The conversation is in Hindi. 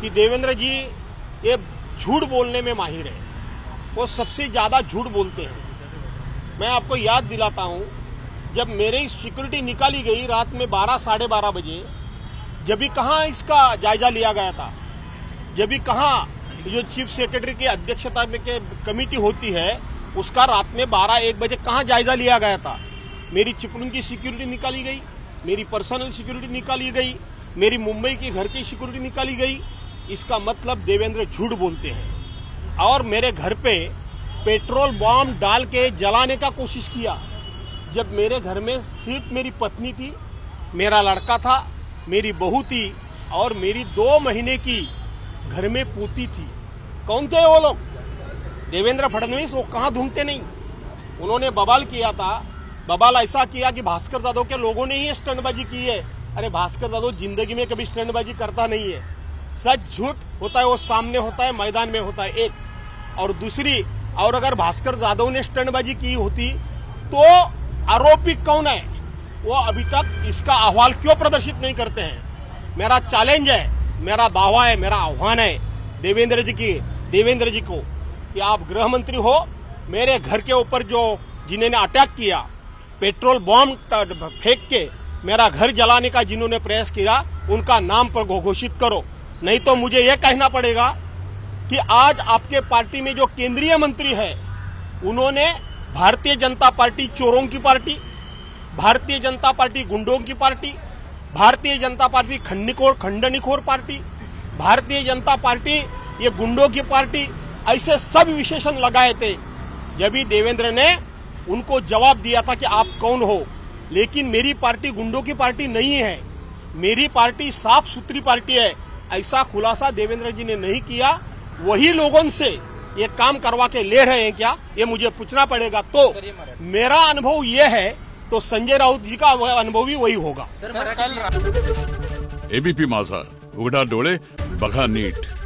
कि देवेंद्र जी ये झूठ बोलने में माहिर है, वो सबसे ज्यादा झूठ बोलते हैं। मैं आपको याद दिलाता हूं, जब मेरी सिक्योरिटी निकाली गई रात में 12 साढ़े 12 बजे, जब भी कहाँ इसका जायजा लिया गया था, जब भी कहाँ जो चीफ सेक्रेटरी की अध्यक्षता में के कमेटी होती है उसका रात में 12-1 बजे कहाँ जायजा लिया गया था। मेरी चिपलून की सिक्योरिटी निकाली गई, मेरी पर्सनल सिक्योरिटी निकाली गई, मेरी मुंबई के घर की सिक्योरिटी निकाली गई। इसका मतलब देवेंद्र झूठ बोलते हैं। और मेरे घर पे पेट्रोल बॉम्ब डाल के जलाने का कोशिश किया, जब मेरे घर में सिर्फ मेरी पत्नी थी, मेरा लड़का था, मेरी बहू थी और मेरी 2 महीने की घर में पोती थी। कौन थे वो लोग? देवेंद्र फडणवीस वो कहाँ ढूंढते नहीं। उन्होंने बवाल किया था, बवाल ऐसा किया कि भास्कर जाधव के लोगों ने ही स्टंटबाजी की है। अरे भास्कर जाधव जिंदगी में कभी स्टंटबाजी करता नहीं है। सच झूठ होता है वो सामने होता है, मैदान में होता है, एक। और दूसरी, और अगर भास्कर जाधव ने स्टंटबाजी की होती तो आरोपी कौन है, वो अभी तक इसका अहवाल क्यों प्रदर्शित नहीं करते हैं। मेरा चैलेंज है, मेरा दावा है, मेरा आह्वान है देवेंद्र जी को कि आप गृह मंत्री हो, मेरे घर के ऊपर जो जिन्होंने अटैक किया, पेट्रोल बॉम्ब फेंक के मेरा घर जलाने का जिन्होंने प्रयास किया, उनका नाम पर घोषित करो। नहीं तो मुझे यह कहना पड़ेगा कि आज आपके पार्टी में जो केंद्रीय मंत्री है उन्होंने भारतीय जनता पार्टी चोरों की पार्टी, भारतीय जनता पार्टी गुंडों की party, Bharatiya Janata party खंडनीखोर party, Bharatiya Janata party ये गुंडों की पार्टी, ऐसे सब विशेषण लगाए थे जब भी देवेंद्र ने उनको जवाब दिया था कि आप कौन हो। लेकिन मेरी पार्टी गुंडों की पार्टी नहीं है, मेरी पार्टी साफ सुथरी पार्टी है, ऐसा खुलासा देवेंद्र जी ने नहीं किया। वही लोगों से ये काम करवा के ले रहे हैं क्या, ये मुझे पूछना पड़ेगा। तो मेरा अनुभव ये है, तो संजय राउत जी का अनुभव भी वही होगा। एबीपी माझा, उघडा डोळे बघा नीट।